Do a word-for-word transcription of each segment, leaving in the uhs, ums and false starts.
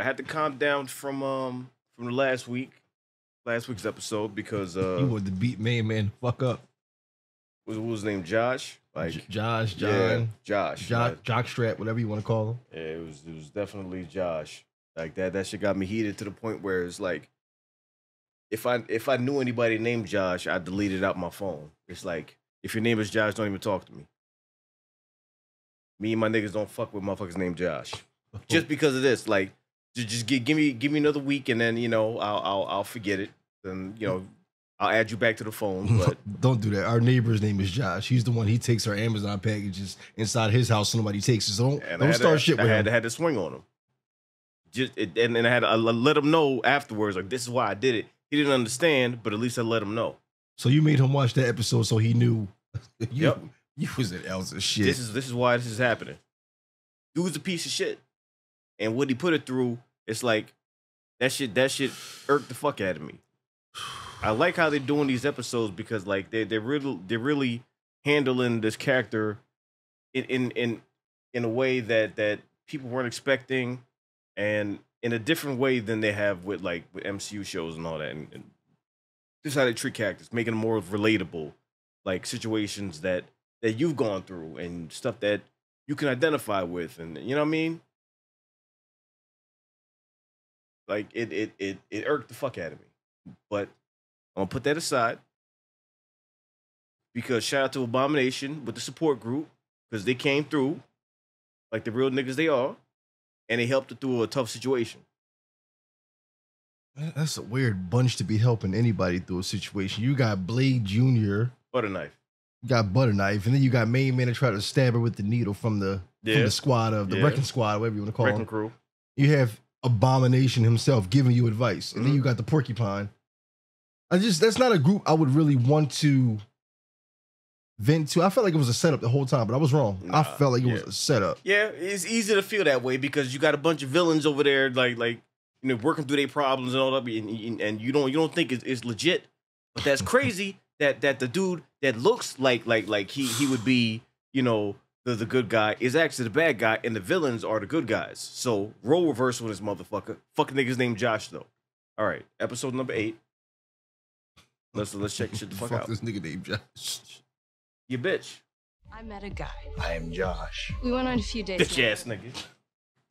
right, I had to calm down from um from the last week, last week's episode because uh, you were the beat main man. Fuck up. What was his name? Josh. Like J Josh, John, yeah, Josh, Josh, right? Jockstrap, whatever you want to call him. Yeah, it was it was definitely Josh. Like that that shit got me heated to the point where it's like, if I if I knew anybody named Josh, I deleted out my phone. It's like, if your name is Josh, don't even talk to me. Me and my niggas don't fuck with motherfuckers named Josh. Just because of this, like, just give, give me give me another week, and then you know I'll I'll, I'll forget it, and you know I'll add you back to the phone. But don't do that. Our neighbor's name is Josh. He's the one. He takes our Amazon packages inside his house. Nobody takes it. So don't don't start shit with him. I had to had to swing on him. Just it, and then I had to, I let him know afterwards. Like, this is why I did it. He didn't understand, but at least I let him know. So you made him watch that episode, so he knew. you, yep, you was an ounce of shit. This is this is why this is happening. Dude's a piece of shit, and what he put it through, it's like that shit. That shit irked the fuck out of me. I like how they're doing these episodes because, like, they they're really they're really handling this character in in in in a way that that people weren't expecting, and in a different way than they have with like with M C U shows and all that, and, and just how they trick characters, making them more relatable, like situations that that you've gone through and stuff that you can identify with, and you know what I mean. Like it it it it irked the fuck out of me, but I'm gonna put that aside because shout out to Abomination with the support group because they came through like the real niggas they are. And they helped it through a tough situation. That's a weird bunch to be helping anybody through a situation. You got Blade Junior Butter knife. You got butter knife. And then you got main man to try to stab her with the needle from the, yeah. from the squad of the yeah. wrecking squad, whatever you want to call it. Wrecking crew. You have Abomination himself giving you advice. And mm-hmm. then you got the porcupine. I just, that's not a group I would really want to vent to. I felt like it was a setup the whole time, but I was wrong. Nah, I felt like it yeah. was a setup. Yeah, it's easy to feel that way because you got a bunch of villains over there, like like you know, working through their problems and all that, and, and you don't you don't think it's, it's legit. But that's crazy that that the dude that looks like like like he he would be you know the the good guy is actually the bad guy, and the villains are the good guys. So role reversal in this motherfucker. Fucking niggas named Josh though. All right, episode number eight. Let's let's check shit the fuck, fuck out. This nigga named Josh. You bitch. I met a guy. I am Josh. We went on a few dates. Bitch ass nigga.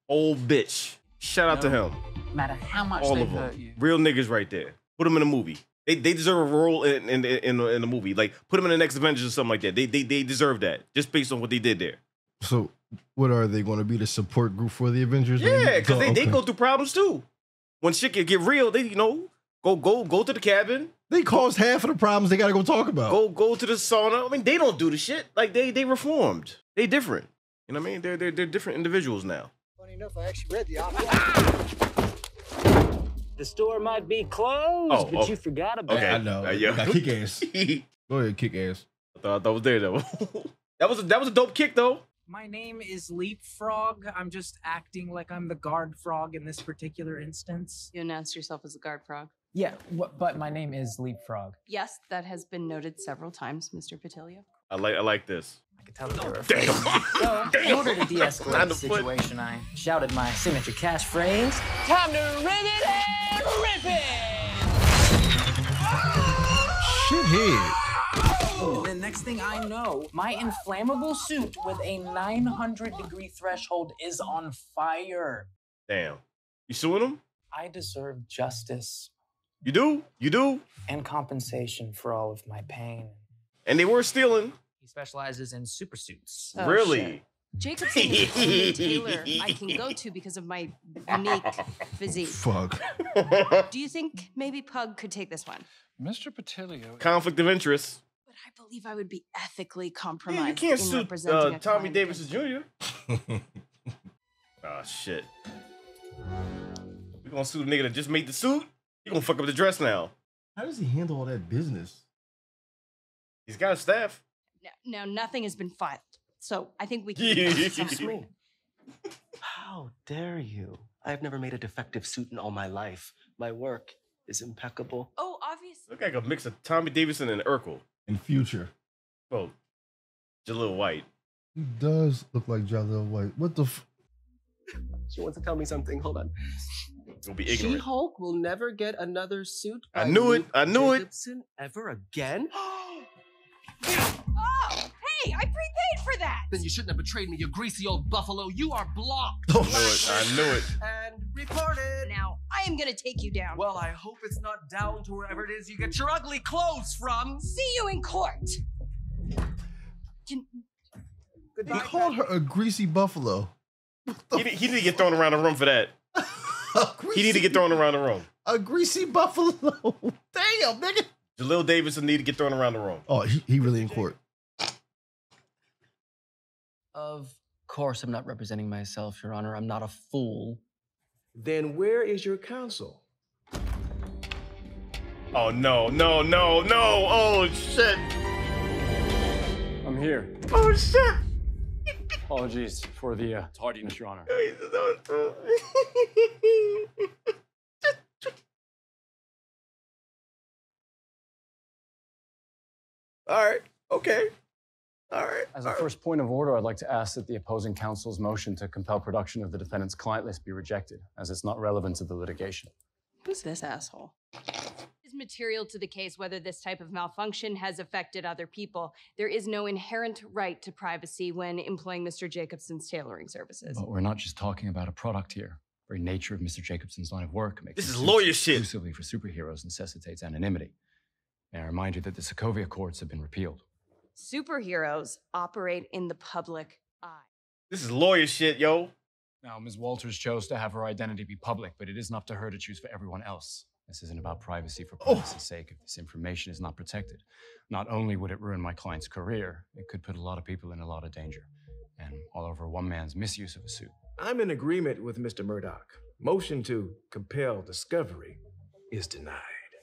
Old bitch. Shout out no, to him. No matter how much all they of hurt them. You. Real niggas right there. Put them in a movie. They they deserve a role in in in, in the movie. Like put them in the next Avengers or something like that. They they they deserve that just based on what they did there. So what are they going to be the support group for the Avengers? Yeah, because oh, they, okay. they go through problems too. When shit can get real, they you know go go go to the cabin. They caused half of the problems they gotta go talk about. Go go to the sauna. I mean, they don't do the shit. Like they they reformed. They different. You know what I mean? They're they're they're different individuals now. Funny enough, I actually read the op. The store might be closed, oh, but oh. you forgot about okay. it. I know. Uh, yeah. Kick ass. Go ahead, kick ass. I thought, I thought it was Daredevil. That was a, that was a dope kick though. My name is Leapfrog. I'm just acting like I'm the guard frog in this particular instance. You announced yourself as a guard frog. Yeah, but my name is Leapfrog. Yes, that has been noted several times, Mister Petilio. I like I like this. I could tell that you were afraid. Damn. So, in order to de-escalate the situation, foot. I shouted my signature catchphrase. Time to ring it and rip it! Shithead. Oh, the next thing I know, my inflammable suit with a nine hundred degree threshold is on fire. Damn. You suing him? I deserve justice. You do? You do? And compensation for all of my pain. And they were stealing. He specializes in super suits. Oh, really? Jacob's a tailor I can go to because of my unique physique. Fuck. Do you think maybe Pug could take this one? Mister Petilio. Conflict of interest. But I believe I would be ethically compromised. Yeah, you can't in suit representing uh, Tommy Davis Junior Oh, shit. We're going to sue the nigga that just made the suit? He's gonna fuck up the dress now. How does he handle all that business? He's got a staff. No, no nothing has been filed. So I think we can Excuse me. How dare you? I've never made a defective suit in all my life. My work is impeccable. Oh, obviously. Look like a mix of Tommy Davidson and Urkel. In future. Well, Jaleel White. He does look like Jaleel White. What the f She wants to tell me something. Hold on. You'll be ignorant. She-Hulk will never get another suit. I knew it. I knew it. Ever again? Oh, hey, I prepaid for that. Then you shouldn't have betrayed me, you greasy old buffalo. You are blocked. Oh, I knew it. I knew it. And reported. Now, I am going to take you down. Well, I hope it's not down to wherever it is you get your ugly clothes from. See you in court. Can... Goodbye. He called her a greasy buffalo. He didn't did get thrown around the room for that. He need to get thrown around the room. A greasy buffalo. Damn, nigga. Jaleel Davidson need to get thrown around the room. Oh, he, he really in court. Of course I'm not representing myself, Your Honor. I'm not a fool. Then where is your counsel? Oh, no, no, no, no. Oh, shit. I'm here. Oh, shit. Apologies for the uh, tardiness, Your Honor. All right. Okay. All right. As a first point of order, I'd like to ask that the opposing counsel's motion to compel production of the defendant's client list be rejected, as it's not relevant to the litigation. Who's this asshole? Material to the case whether this type of malfunction has affected other people. There is no inherent right to privacy when employing Mister Jacobson's tailoring services. But we're not just talking about a product here. The very nature of Mister Jacobson's line of work makes this is lawyer shit. Exclusively for superheroes necessitates anonymity. May I remind you that the Sokovia Accords have been repealed. Superheroes operate in the public eye. This is lawyer shit, yo. Now, Miz Walters chose to have her identity be public, but it isn't up to her to choose for everyone else. This isn't about privacy for privacy's oh. sake. If this information is not protected, not only would it ruin my client's career, it could put a lot of people in a lot of danger, and all over one man's misuse of a suit. I'm in agreement with Mister Murdoch. Motion to compel discovery is denied.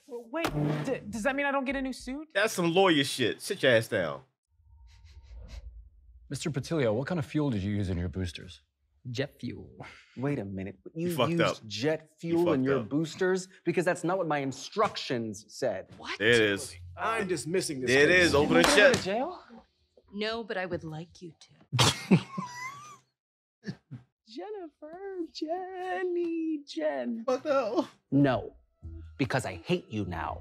Well, wait, D does that mean I don't get a new suit? That's some lawyer shit. Sit your ass down. Mister Patilio, what kind of fuel did you use in your boosters? Jet fuel. Wait a minute. You, you used up. jet fuel you in your up. boosters? Because that's not what my instructions said. What? There it is. I'm dismissing this. There it is. Open and shut. Jail? No, but I would like you to. Jennifer, Jenny, Jen. What the hell? No, because I hate you now.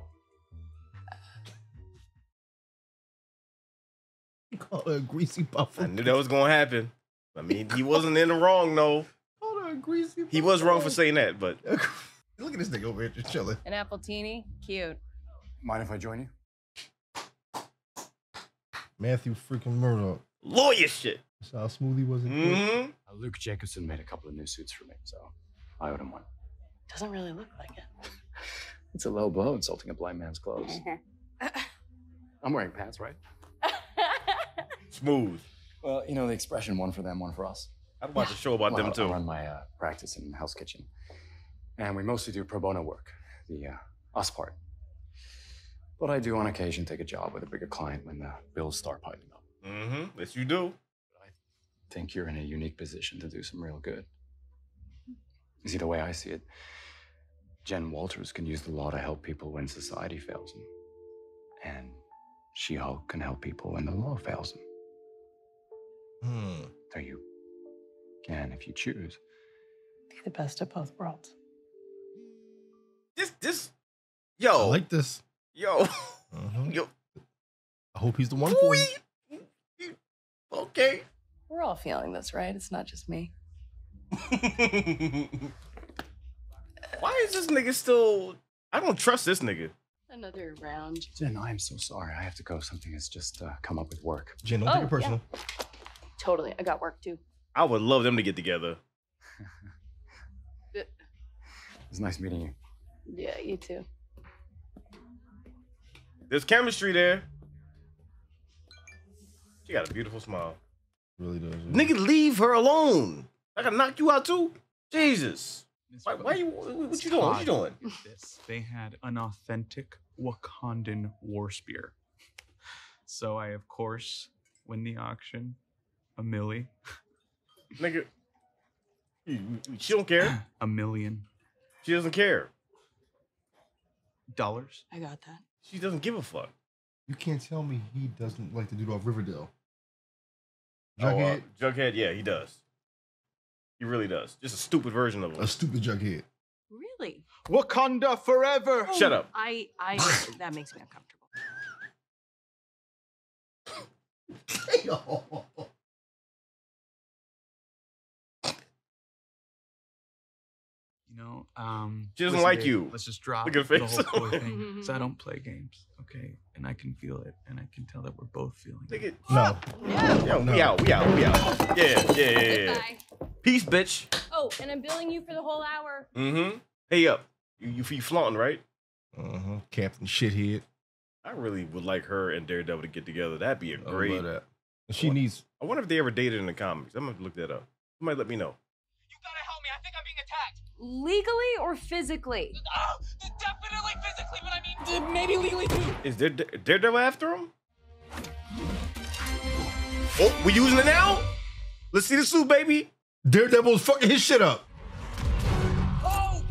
Call her a greasy buffalo. I knew that was going to happen. I mean, he wasn't in the wrong, though. Hold on, greasy. He was wrong for saying that, but... Look at this nigga over here just chilling. An Appletini? Cute. Mind if I join you? Matthew freaking Murdoch. Lawyer shit. That's how smooth he was in mm-hmm. uh, Luke Jacobson made a couple of new suits for me, so I owed him one. Doesn't really look like it. It's a low blow insulting a blind man's clothes. I'm wearing pants, right? Smooth. Well, you know the expression, one for them, one for us. I'd watch a show about well, them, too. I run my uh, practice in the house kitchen. And we mostly do pro bono work, the uh, us part. But I do on occasion take a job with a bigger client when the bills start piling up. Mm-hmm. Yes, you do. I think you're in a unique position to do some real good. You see, the way I see it, Jen Walters can use the law to help people when society fails them. And She-Hulk can help people when the law fails them. Hmm. So you can, if you choose. Be the best of both worlds. This, this, yo. I like this. Yo. Uh-huh. Yo. I hope he's the one for you. Okay. We're all feeling this, right? It's not just me. Why is this nigga still, I don't trust this nigga. Another round. Jen, I'm so sorry. I have to go. Something has just uh, come up with work. Jen, don't oh, take it personal. Yeah. Totally. I got work, too. I would love them to get together. It was nice meeting you. Yeah, you too. There's chemistry there. She got a beautiful smile. Really does. Yeah. Nigga, leave her alone. I can knock you out, too. Jesus. Why, why you, what you doing? What you doing? They had an authentic Wakandan war spear. So I, of course, win the auction. A milli. Nigga, she don't care. A million. She doesn't care. Dollars. I got that. She doesn't give a fuck. You can't tell me he doesn't like the dude off Riverdale. Jughead? Oh, uh, Jughead, yeah, he does. He really does. Just a stupid version of him. A stupid Jughead. Really? Wakanda forever! Oh, shut up. I, I, that makes me uncomfortable. You know, um... she doesn't like you. Let's just drop the whole boy thing. Because I don't play games, okay? And I can feel it, and I can tell that we're both feeling it. it. No. No. Yo, no. We out, we out, we out. Yeah, yeah, yeah. Goodbye. Peace, bitch. Oh, and I'm billing you for the whole hour. Mm-hmm. Hey, up. You, you, you flaunting, right? Uh-huh. Captain Shithead. I really would like her and Daredevil to get together. That'd be a great... I love that. She I wonder, needs... I wonder if they ever dated in the comics. I'm going to look that up. Somebody let me know. You gotta help me. I think I'm being attacked. Legally or physically? Oh, definitely physically, but I mean, maybe legally too. Is there Daredevil after him? Oh, we using it now? Let's see the suit, baby. Daredevil's fucking his shit up. Oh!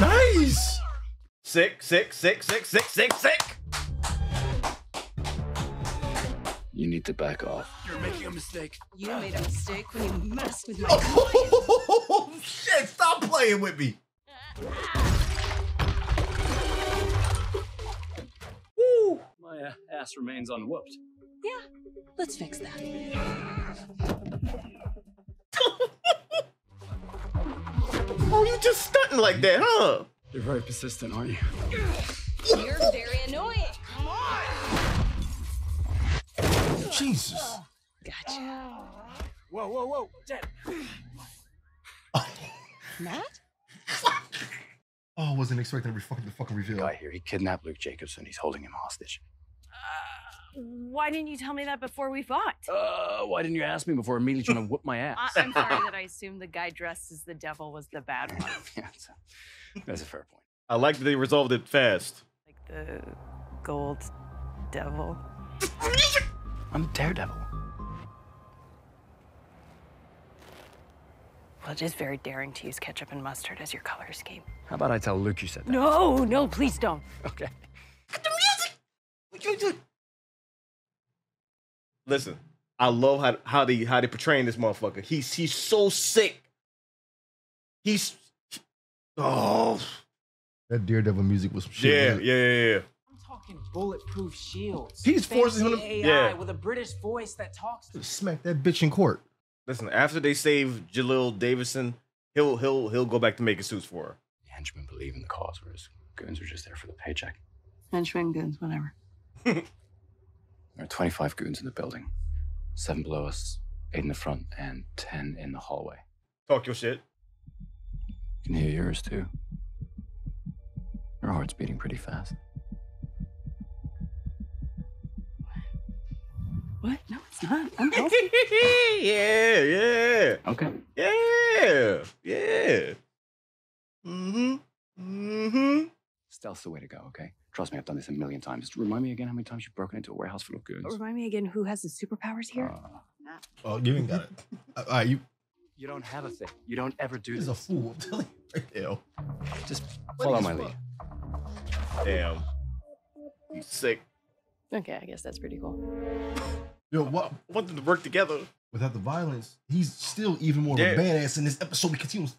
Nice! Sick, sick, sick, sick, sick, sick, sick! You need to back off. You're making a mistake. You made a mistake when you messed with me. Oh, shit, stop playing with me. Woo! My uh, ass remains unwhooped. Yeah, let's fix that. Oh, you just stunting like that, huh? You're very persistent, aren't you? You're very annoying. Come on! Jesus. Gotcha. Whoa, whoa, whoa. Dead. Matt? Oh, I wasn't expecting the fucking, the fucking reveal. The guy here, he kidnapped Luke Jacobson. He's holding him hostage. Uh, why didn't you tell me that before we fought? Uh, why didn't you ask me before immediately trying to whoop my ass? I I'm sorry that I assumed the guy dressed as the devil was the bad one. Yeah, that's a, that's a fair point. I like that they resolved it fast. Like the gold devil. I'm Daredevil. Well, it is very daring to use ketchup and mustard as your color scheme. How about I tell Luke you said that? No, no, please don't. Okay. Get the music! Listen, I love how how they how they portraying this motherfucker. He's he's so sick. He's oh. That Daredevil music was some shit. Yeah, yeah, yeah, yeah. Bulletproof shields. He's forcing him to A I yeah. with a British voice that talks to smack that bitch in court. Listen, after they save Jalil Davison, he'll he'll he'll go back to making suits for her. Henchmen believe in the cause, whereas goons are just there for the paycheck. Henchmen, goons, whatever. There are twenty-five goons in the building. Seven below us, eight in the front, and ten in the hallway. Talk your shit. You can hear yours too. Your heart's beating pretty fast. What? No, it's not. I'm healthy. Yeah, yeah. Okay. Yeah, yeah. Mm-hmm. Mm-hmm. Stealth's the way to go, okay? Trust me, I've done this a million times. Just remind me again how many times you've broken into a warehouse full of goons. Remind me again who has the superpowers here? Uh, nah. Oh, you ain't got it. uh, uh, you... you don't have a thing. You don't ever do this. He's a fool. I'm telling you right now. Just follow my lead. Damn. You sick. Okay, I guess that's pretty cool. Yo, what? I want them to work together. Without the violence, he's still even more yeah. of a badass in this episode because he was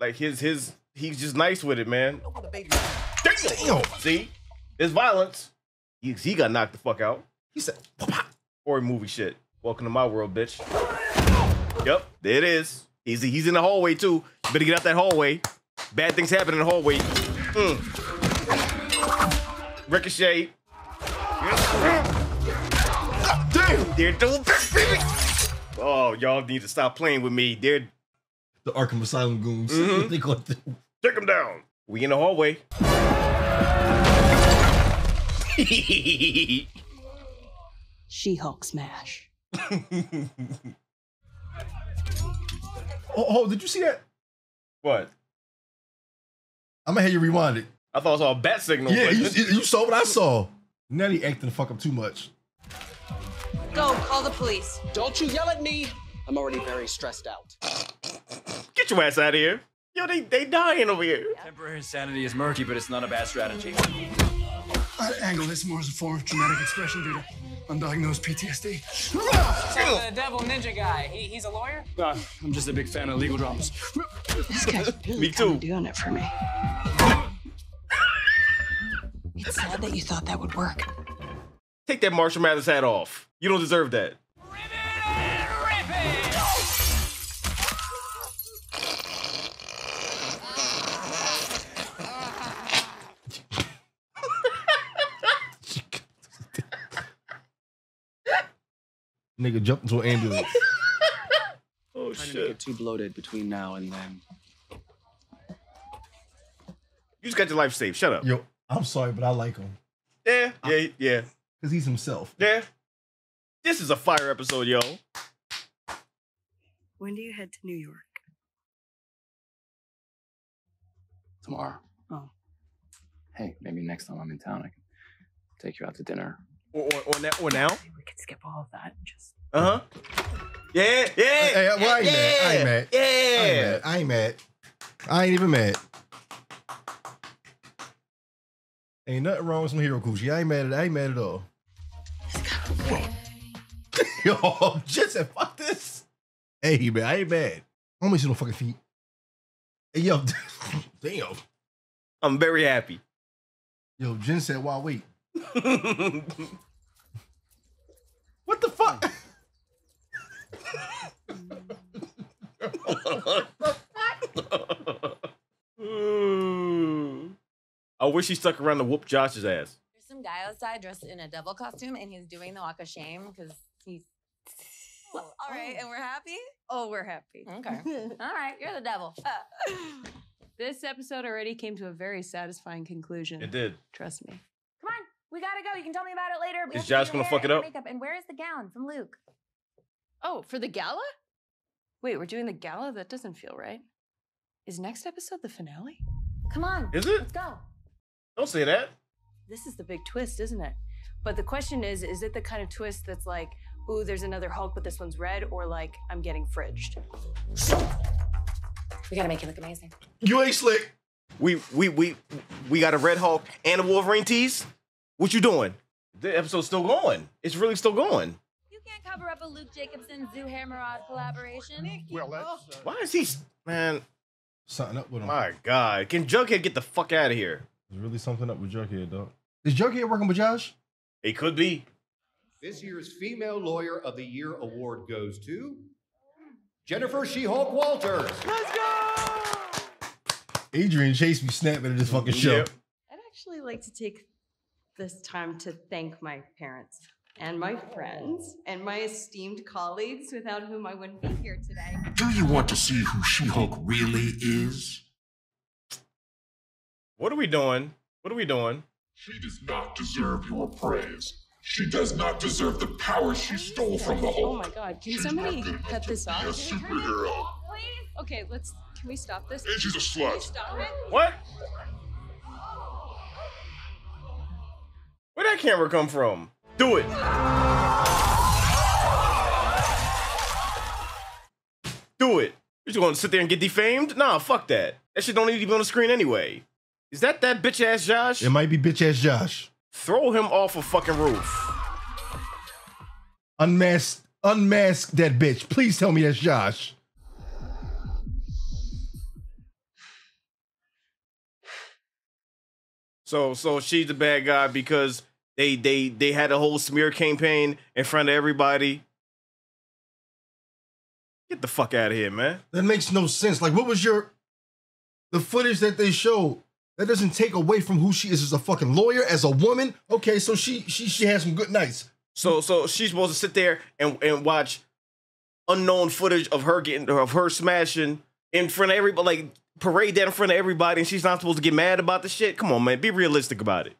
like his his he's just nice with it, man. Damn. Damn. See, there's violence. He, he got knocked the fuck out. He said, "Horror movie shit." Welcome to my world, bitch. Yep, there it is. He's he's in the hallway too. You better get out that hallway. Bad things happen in the hallway. Mm. Ricochet. Oh, y'all need to stop playing with me. They're the Arkham Asylum goons. Mm-hmm. They got to take them down. We in the hallway. She-Hulk smash. oh, oh, did you see that? What? I'm gonna have you rewind it. I thought I saw a bat signal. Yeah, you, you saw what I saw. Now he acting the fuck up too much. Go, call the police. Don't you yell at me. I'm already very stressed out. Get your ass out of here. Yo, they, they dying over here. Temporary insanity is murky, but it's not a bad strategy. I angle this more as a form of dramatic expression, dude. undiagnosed P T S D. So the devil ninja guy, he, he's a lawyer? Uh, I'm just a big fan of legal dramas. This guy's really me too. Doing it for me. It's sad that you thought that would work. Take that Marshall Mathers hat off. You don't deserve that. Nigga jump into an ambulance. Oh, I'm trying shit. To get too bloated between now and then. You just got your life saved. Shut up. Yo, I'm sorry, but I like him. Yeah, yeah, yeah. Because he's himself. Yeah. This is a fire episode, yo. When do you head to New York? Tomorrow. Oh. Hey, maybe next time I'm in town, I can take you out to dinner. Or, or, or, now, or now? We could skip all of that and just... Uh-huh. Yeah, yeah, hey, well, I ain't yeah, mad. I ain't mad. Yeah. I ain't mad. I ain't even mad. Ain't nothing wrong with some hero coochie. I ain't mad at I ain't mad at all. Yo, Jensen, fuck this. Hey, man, I ain't mad. I don't see no fucking feet. Hey, yo, damn. I'm very happy. Yo, Jen said, why wait? What the fuck? I wish he stuck around to whoop Josh's ass. There's some guy outside dressed in a devil costume and he's doing the walk of shame because he's well, all right, and we're happy? Oh, we're happy. Okay. All right, you're the devil. Uh. This episode already came to a very satisfying conclusion. It did. Trust me. We gotta go. You can tell me about it later. We is Josh gonna fuck it up? Makeup. And where is the gown from Luke? Oh, for the gala? Wait, we're doing the gala? That doesn't feel right. Is next episode the finale? Come on. Is it? Let's go. Don't say that. This is the big twist, isn't it? But the question is, is it the kind of twist that's like, ooh, there's another Hulk, but this one's red, or like, I'm getting fridged? We gotta make it look amazing. You ain't slick. We, we, we, we got a red Hulk and a Wolverine tease? What you doing? The episode's still going. It's really still going. You can't cover up a Luke Jacobson, Zuhair Murad collaboration. Well, that's, uh, why is he, man? Something up with him. My God. Can Jughead get the fuck out of here? There's really something up with Jughead, dog. Is Jughead working with Josh? It could be. This year's Female Lawyer of the Year award goes to Jennifer She-Hulk Walters. Let's go! Adrian Chase be snapping at this fucking show. Yep. I'd actually like to take this time to thank my parents and my friends and my esteemed colleagues without whom I wouldn't be here today. Do you want to see who She-Hulk really is? What are we doing? What are we doing? She does not deserve your praise. She does not deserve the power she stole from the Hulk. Oh my God, can she's somebody cut this off? Yes, superhero. Please? Okay, let's, can we stop this? And she's a slut. Can we stop it? What? Where'd that camera come from? Do it. Do it. You just gonna sit there and get defamed? Nah, fuck that. That shit don't need to be on the screen anyway. Is that that bitch ass Josh? It might be bitch ass Josh. Throw him off a fucking roof. Unmask, unmask that bitch. Please tell me that's Josh. So, so she's the bad guy because they they they had a whole smear campaign in front of everybody. Get the fuck out of here, man. That makes no sense. Like, what was your the footage that they showed? That doesn't take away from who she is as a fucking lawyer, as a woman. Okay, so she she she has some good nights. So so she's supposed to sit there and and watch unknown footage of her getting of her smashing in front of everybody. Like, parade that in front of everybody and she's not supposed to get mad about the shit? Come on, man. Be realistic about it.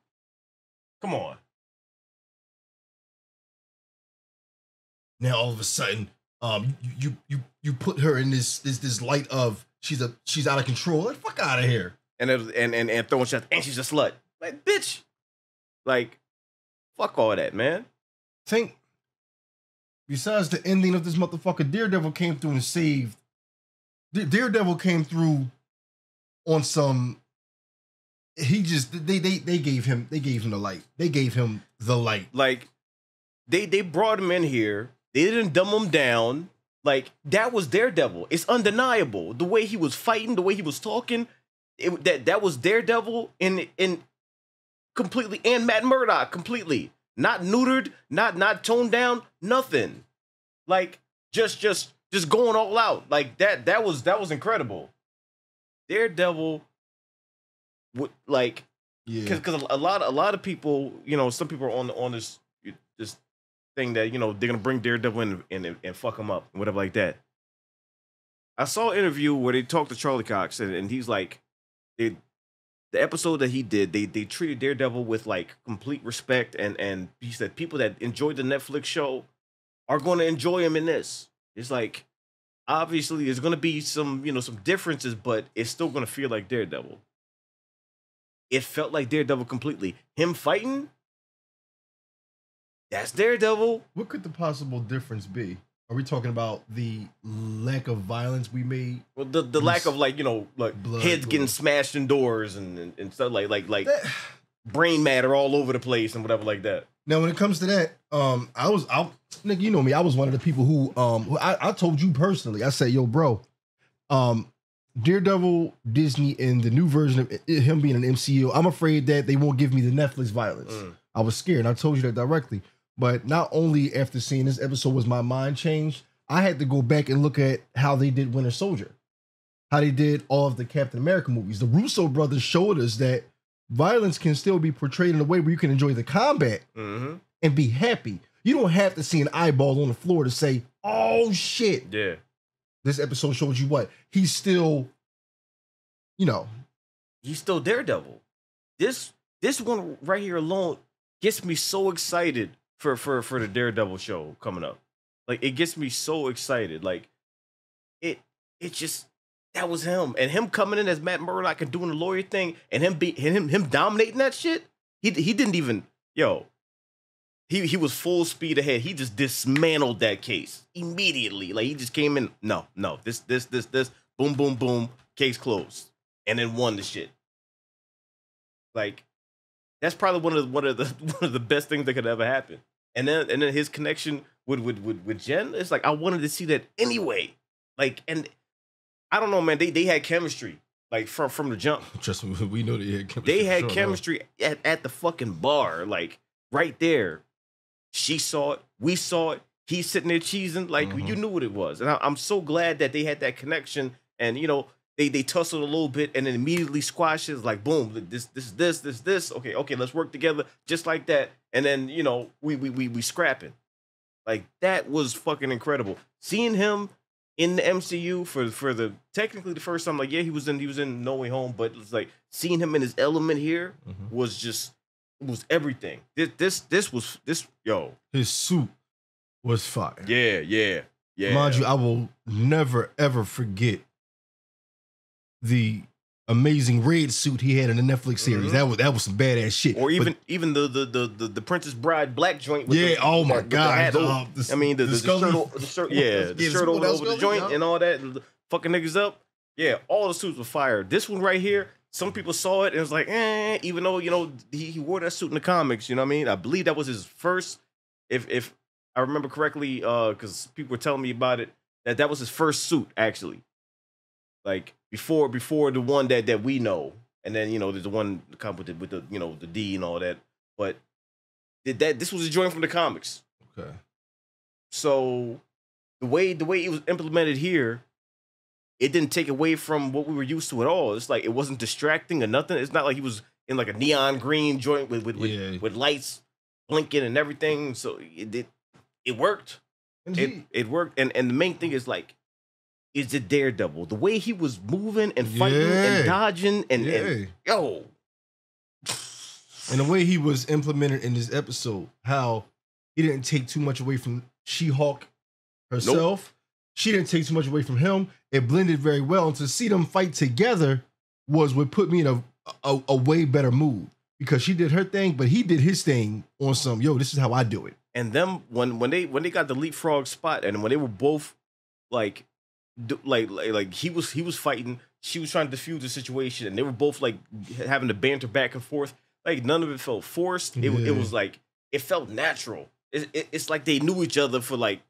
Come on. Now all of a sudden, um, you you you put her in this this this light of she's a she's out of control. Like, fuck out of here. And it was, and and and throwing shots and she's a slut. Like, bitch. Like, fuck all that, man. Think. Besides the ending of this motherfucker, Daredevil came through and saved. Daredevil came through on some. He just they they they gave him they gave him the light. They gave him the light. Like, they they brought him in here. They didn't dumb him down. Like, that was Daredevil. It's undeniable. The way he was fighting, the way he was talking, it, that that was Daredevil in in completely, and Matt Murdock completely. Not neutered, not not toned down, nothing. Like, just just just going all out. Like, that that was that was incredible. Daredevil would, like, because yeah. a lot a lot of people, you know, some people are on on this this thing that, you know, they're gonna bring Daredevil in and, and, and fuck him up and whatever like that. I saw an interview where they talked to Charlie Cox, and, and he's like, they, the episode that he did, they they treated Daredevil with like complete respect, and and he said people that enjoyed the Netflix show are going to enjoy him in this. It's like, obviously there's going to be some, you know, some differences, but it's still going to feel like Daredevil. It felt like Daredevil completely. Him fighting, that's Daredevil. What could the possible difference be? Are we talking about the lack of violence we made? Well, the, the lack of, like, you know, like blood, heads blood. getting smashed in doors and, and, and stuff like like like that, brain matter all over the place and whatever like that. Now, when it comes to that, um, I was out, nigga, you know me, I was one of the people who, um, who I, I told you personally, I said, yo, bro, um, Daredevil, Disney, and the new version of him being an M C U, I'm afraid that they won't give me the Netflix violence. Mm. I was scared, and I told you that directly. But not only after seeing this episode was my mind changed, I had to go back and look at how they did Winter Soldier, how they did all of the Captain America movies. The Russo brothers showed us that violence can still be portrayed in a way where you can enjoy the combat mm-hmm. and be happy. You don't have to see an eyeball on the floor to say, oh, shit. Yeah. This episode showed you what? He's still, you know. He's still Daredevil. This, this one right here alone gets me so excited for for for the Daredevil show coming up. Like, it gets me so excited. Like, it it just, that was him, and him coming in as Matt Murdock and doing the lawyer thing, and him be him him dominating that shit. He he didn't even yo. He he was full speed ahead. He just dismantled that case immediately. Like, he just came in. No no this this this this boom boom boom, case closed, and then won the shit. Like, that's probably one of the, one of the one of the best things that could ever happen. And then and then his connection with with with, with Jen, it's like, I wanted to see that anyway. Like, and I don't know, man. They they had chemistry like from from the jump. Trust me, we know they had chemistry. They had sure, chemistry at, at the fucking bar, like right there. She saw it, we saw it. He's sitting there cheesing, like mm-hmm. you knew what it was. And I, I'm so glad that they had that connection. And you know. They they tussle a little bit and then immediately squashes, like, boom, this this this this this. Okay, okay, let's work together just like that. And then, you know, we we we we scrapping. Like, that was fucking incredible. Seeing him in the M C U for for the technically the first time, like, yeah, he was in he was in No Way Home, but it's like seeing him in his element here mm-hmm. was just was everything. This this this was this yo. His suit was fire. Yeah, yeah, yeah. Mind you, I will never ever forget the amazing red suit he had in the Netflix series. Mm-hmm. That was that was some badass shit. Or even but, even the the, the the the Princess Bride black joint. With yeah. The, oh my the, god. The uh, the, I mean the, the, the, the shirt, the shirt yeah, the yeah, shirt all over the joint and all that, and fucking niggas up. Yeah, all the suits were fire. This one right here, some people saw it and it was like, eh. Even though, you know, he, he wore that suit in the comics. You know what I mean? I believe that was his first, if if I remember correctly, because uh, people were telling me about it, that that was his first suit actually. Like, before before the one that that we know, and then, you know, there's the one with the, with the you know the D and all that, but did that this was a joint from the comics. Okay. So the way the way it was implemented here, it didn't take away from what we were used to at all. It's like, it wasn't distracting or nothing. It's not like he was in like a neon green joint with with yeah. with, with lights blinking and everything. So it it, it worked. And it he... it worked. And and the main thing is like. Is the Daredevil. The way he was moving and fighting yeah. and dodging and, yeah. and yo. And the way he was implemented in this episode, how he didn't take too much away from She-Hulk herself. Nope. She didn't take too much away from him. It blended very well. And to see them fight together was what put me in a, a, a way better mood. Because she did her thing, but he did his thing on some, yo, this is how I do it. And them, when when they when they got the leapfrog spot, and when they were both like Like, like like he was he was fighting, she was trying to defuse the situation, and they were both like having to banter back and forth. Like, none of it felt forced. It, yeah. it was like, it felt natural. It's, it's like they knew each other for like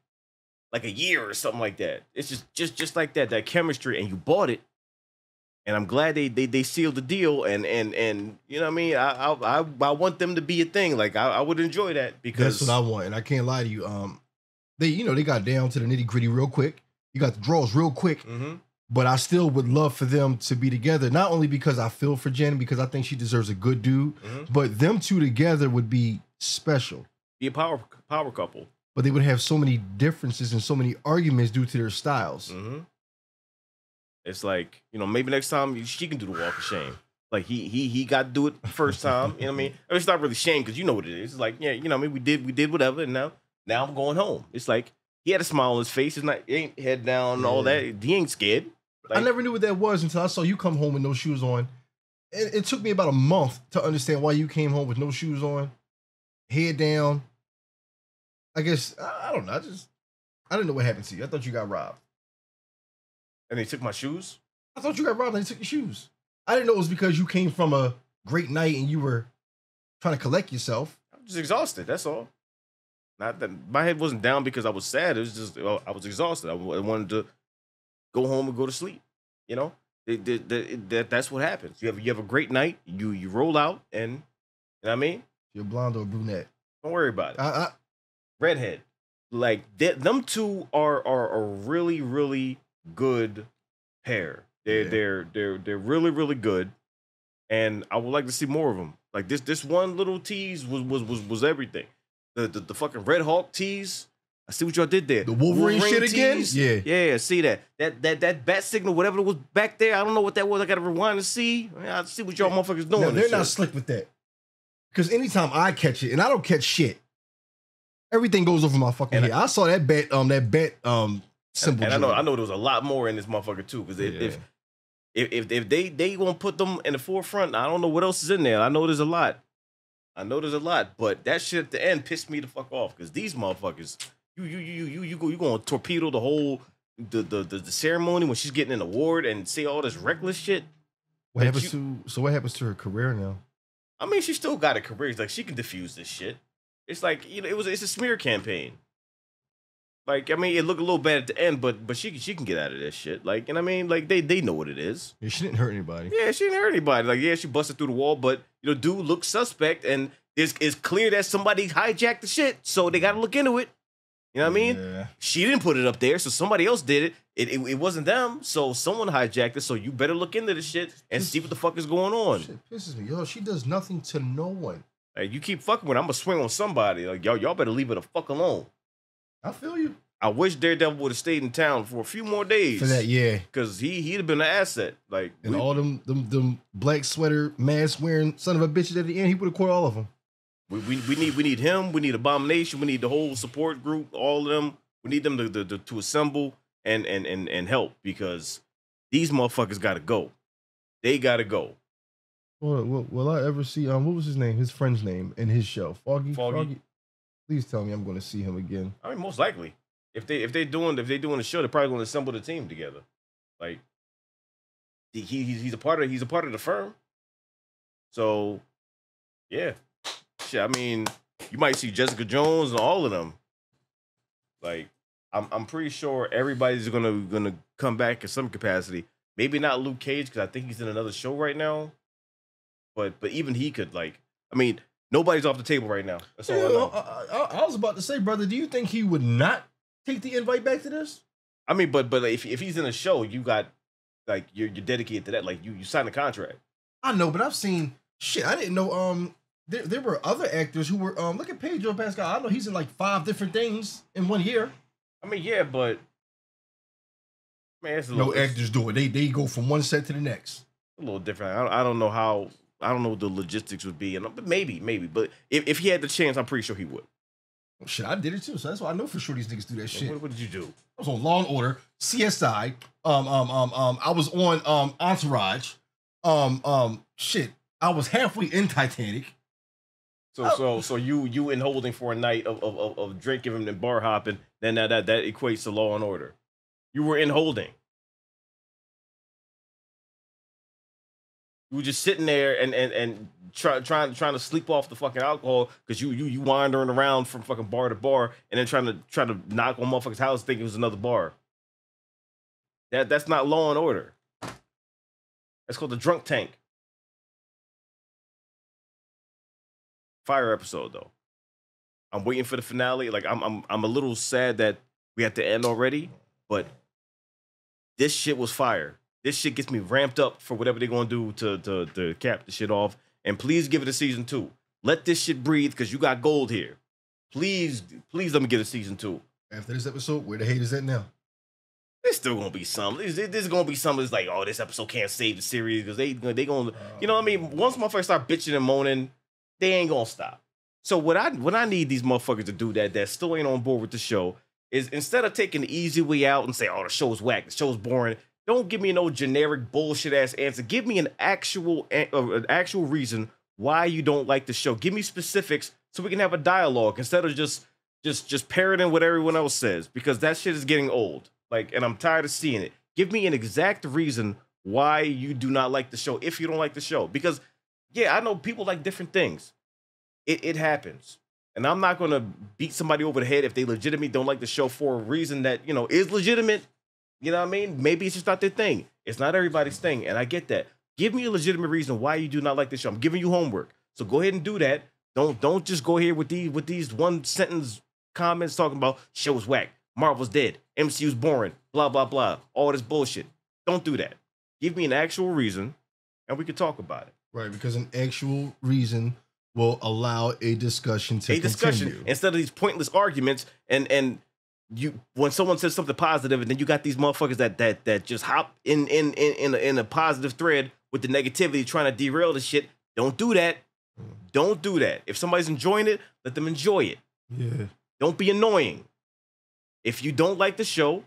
like a year or something like that. It's just just just like that, that chemistry, and you bought it. And I'm glad they they, they sealed the deal, and and and you know what I mean. I I I, I want them to be a thing. Like I, I would enjoy that, because that's what I want. And I can't lie to you. Um, they you know they got down to the nitty gritty real quick. You got the draws real quick. Mm-hmm. But I still would love for them to be together. Not only because I feel for Jen, because I think she deserves a good dude. Mm-hmm. But them two together would be special. Be a power power couple. But they would have so many differences and so many arguments due to their styles. Mm-hmm. It's like, you know, maybe next time she can do the walk of shame. Like he he he got to do it the first time. You know what I mean? I mean, it's not really shame because you know what it is. It's like, yeah, you know what I mean? We did we did whatever, and now now I'm going home. It's like he had a smile on his face. It's not he ain't head down and all that. He ain't scared. Like, I never knew what that was until I saw you come home with no shoes on. It, it took me about a month to understand why you came home with no shoes on, head down. I guess I, I don't know. I just I didn't know what happened to you. I thought you got robbed. And they took my shoes? I thought you got robbed and they took your shoes. I didn't know it was because you came from a great night and you were trying to collect yourself. I'm just exhausted, that's all. Not that my head wasn't down because I was sad. It was just, well, I was exhausted. I wanted to go home and go to sleep. You know, it, it, it, it, that's what happens. You have, you have a great night. You, you roll out and, you know what I mean? You're blonde or brunette. Don't worry about it. I, I, Redhead. Like, they, them two are, are, are really, really... good pair. They're yeah. they're they're they're really really good, and I would like to see more of them. Like this this one little tease was was was was everything. The the, the fucking Red Hulk tease. I see what y'all did there. The Wolverine, Wolverine shit tease. Again. Yeah, yeah. See that that that that bat signal, whatever it was back there. I don't know what that was. I gotta rewind and see. I see what y'all yeah. motherfuckers doing. No, they're not shit. Slick with that. Because anytime I catch it, and I don't catch shit, everything goes over my fucking and head. I, I saw that bat um that bat um. Simple and joy. I know, I know there was a lot more in this motherfucker too, because yeah. if, if if if they they gonna put them in the forefront, I don't know what else is in there. I know there's a lot, I know there's a lot, but that shit at the end pissed me the fuck off, because these motherfuckers, you you you you you go you gonna torpedo the whole the the the, the ceremony when she's getting an award and say all this reckless shit. What happens you, to so what happens to her career now? I mean, she still got a career. It's like she can diffuse this shit. It's like, you know, it was it's a smear campaign. Like, I mean, it looked a little bad at the end, but but she she can get out of this shit. Like, and I mean, like they they know what it is. Yeah, she didn't hurt anybody. Yeah, she didn't hurt anybody. Like, yeah, she busted through the wall, but you know, dude looks suspect, and it's it's clear that somebody hijacked the shit, so they got to look into it. You know what yeah. I mean? She didn't put it up there, so somebody else did it. It, it. it wasn't them, so someone hijacked it. So you better look into this shit and pisses, see what the fuck is going on. Shit pisses me, yo. She does nothing to no one. Like, you keep fucking with, I'm gonna swing on somebody. Like, yo, y'all better leave her the fuck alone. I feel you. I wish Daredevil would have stayed in town for a few more days. For that, yeah. Because he, he'd have been an asset. Like, and we, all them, them them black sweater, mask-wearing son of a bitches at the end, he would have caught all of them. We, we, we, need, we need him. We need Abomination. We need the whole support group, all of them. We need them to, to, to, to assemble and, and, and, and help, because these motherfuckers got to go. They got to go. Well, will, will I ever see, um, what was his name, his friend's name in his show? Foggy? Foggy. Foggy? Please tell me I'm going to see him again. I mean, most likely, if they if they doing if they doing the show, they're probably going to assemble the team together. Like, he he's a part of he's a part of the firm. So, yeah, shit. I mean, you might see Jessica Jones and all of them. Like, I'm I'm pretty sure everybody's gonna gonna come back in some capacity. Maybe not Luke Cage, because I think he's in another show right now. But but even he could, like, I mean. Nobody's off the table right now. That's all yeah, I know. I, I, I was about to say, brother, do you think he would not take the invite back to this? I mean, but but if if he's in a show, you got, like, you're you're dedicated to that. Like, you you signed a contract. I know, but I've seen shit. I didn't know. Um, there there were other actors who were um. Look at Pedro Pascal. I know he's in like five different things in one year. I mean, yeah, but man, it's a no little, actors do it. They they go from one set to the next. A little different. I don't, I don't know how. I don't know what the logistics would be, and but maybe, maybe. But if, if he had the chance, I'm pretty sure he would. Well, shit, I did it too, so that's why I know for sure these niggas do that shit. What, what did you do? I was on Law and Order, C S I. Um, um, um, um. I was on um Entourage. Um, um. Shit, I was halfway in Titanic. So, I, so, so you you in holding for a night of of of, of drinking and bar hopping? Then that that that equates to Law and Order. You were in holding. You were just sitting there and and and trying trying trying to sleep off the fucking alcohol because you you you wandering around from fucking bar to bar and then trying to trying to knock on motherfuckers' house thinking it was another bar. That that's not Law and Order. That's called the Drunk Tank. Fire episode though. I'm waiting for the finale. Like I'm I'm I'm a little sad that we have to end already, but this shit was fire. This shit gets me ramped up for whatever they're gonna do to, to, to cap the shit off. And please give it a season two. Let this shit breathe because you got gold here. Please, please let me get a season two. After this episode, where the hate is at now? There's still gonna be some. There's, there's gonna be some that's like, oh, this episode can't save the series because they they gonna, you know what I mean? Once motherfuckers start bitching and moaning, they ain't gonna stop. So what I what I need these motherfuckers to do that that still ain't on board with the show is instead of taking the easy way out and say, oh, the show's whack, the show's boring. Don't give me no generic bullshit ass answer. Give me an actual an actual reason why you don't like the show. Give me specifics so we can have a dialogue instead of just just just parroting what everyone else says because that shit is getting old. Like, and I'm tired of seeing it. Give me an exact reason why you do not like the show if you don't like the show because yeah, I know people like different things. It it happens. And I'm not going to beat somebody over the head if they legitimately don't like the show for a reason that, you know, is legitimate. You know what I mean? Maybe it's just not their thing. It's not everybody's thing, and I get that. Give me a legitimate reason why you do not like this show. I'm giving you homework, so go ahead and do that. Don't don't just go here with these with these one sentence comments talking about show's whack, Marvel's dead, M C U's boring, blah blah blah, all this bullshit. Don't do that. Give me an actual reason, and we can talk about it. Right, because an actual reason will allow a discussion to a discussion continue. Instead of these pointless arguments and and. You when someone says something positive and then you got these motherfuckers that that that just hop in in in in a, in a positive thread with the negativity trying to derail the shit. Don't do that. Don't do that. If somebody's enjoying it, let them enjoy it. Yeah. Don't be annoying. If you don't like the show,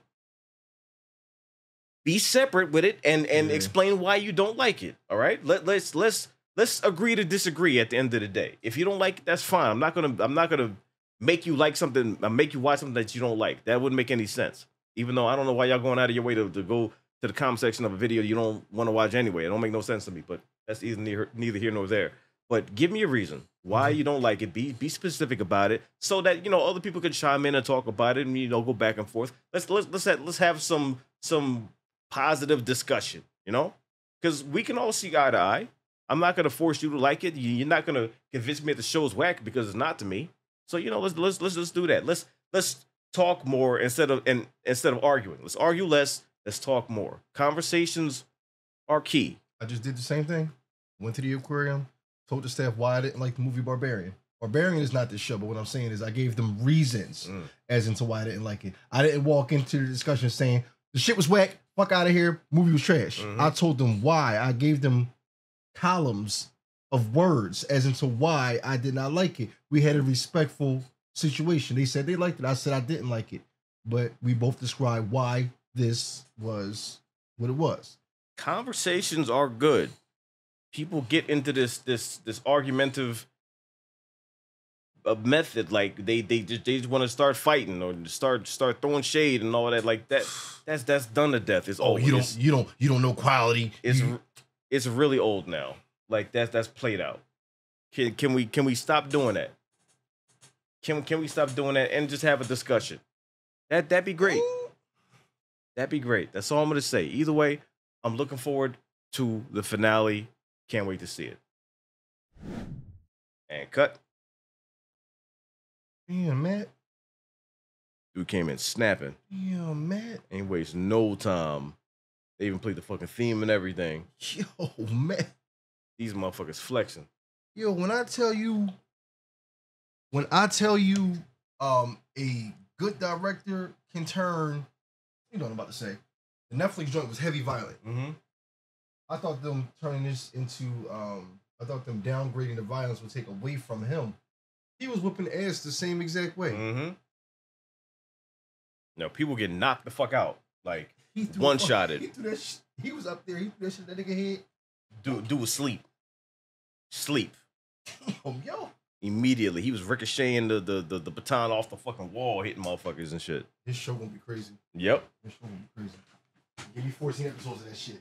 be separate with it and and yeah. explain why you don't like it. All right. Let let's let's let's agree to disagree at the end of the day. If you don't like it, that's fine. I'm not gonna I'm not gonna. Make you like something, make you watch something that you don't like. That wouldn't make any sense. Even though I don't know why y'all going out of your way to, to go to the comment section of a video you don't want to watch anyway. It don't make no sense to me, but that's either neither, neither here nor there. But give me a reason why you don't like it. Be be specific about it so that you know other people can chime in and talk about it and you know go back and forth. Let's let's let's have, let's have some some positive discussion, you know? Because we can all see eye to eye. I'm not gonna force you to like it. You're not gonna convince me that the show's whack because it's not to me. So, you know, let's let's let's let's do that. Let's let's talk more instead of and instead of arguing. Let's argue less. Let's talk more. Conversations are key. I just did the same thing. Went to the aquarium, told the staff why I didn't like the movie Barbarian. Barbarian is not this show, but what I'm saying is I gave them reasons mm. as into why I didn't like it. I didn't walk into the discussion saying the shit was whack, fuck out of here, movie was trash. Mm-hmm. I told them why. I gave them columns of words as into why I did not like it. We had a respectful situation. They said they liked it. I said I didn't like it. But we both described why this was what it was. Conversations are good. People get into this this this argumentative uh, method. Like they they just they just want to start fighting or start start throwing shade and all that. Like that that's that's done to death. It's oh, old. You don't you don't you don't know quality. It's you, it's really old now. Like that's that's played out. Can can we can we stop doing that? Can can we stop doing that and just have a discussion? That that'd be great. That'd be great. That's all I'm gonna say. Either way, I'm looking forward to the finale. Can't wait to see it. And cut. Damn, Matt. Dude came in snapping. Yeah, Matt. Ain't waste no time. They even played the fucking theme and everything. Yo, Matt. These motherfuckers flexing. Yo, when I tell you, when I tell you um, a good director can turn, you know what I'm about to say. The Netflix joint was heavy violent. Mm-hmm. I thought them turning this into, um, I thought them downgrading the violence would take away from him. He was whipping ass the same exact way. Mm-hmm. Now, people get knocked the fuck out. Like, one-shotted. He, threw that sh he was up there. He threw that shit in that nigga head. Do, do was sleep. Sleep. Damn, yo. Immediately. He was ricocheting the, the, the, the baton off the fucking wall, hitting motherfuckers and shit. This show gonna be crazy. Yep. This show gonna be crazy. Give me fourteen episodes of that shit.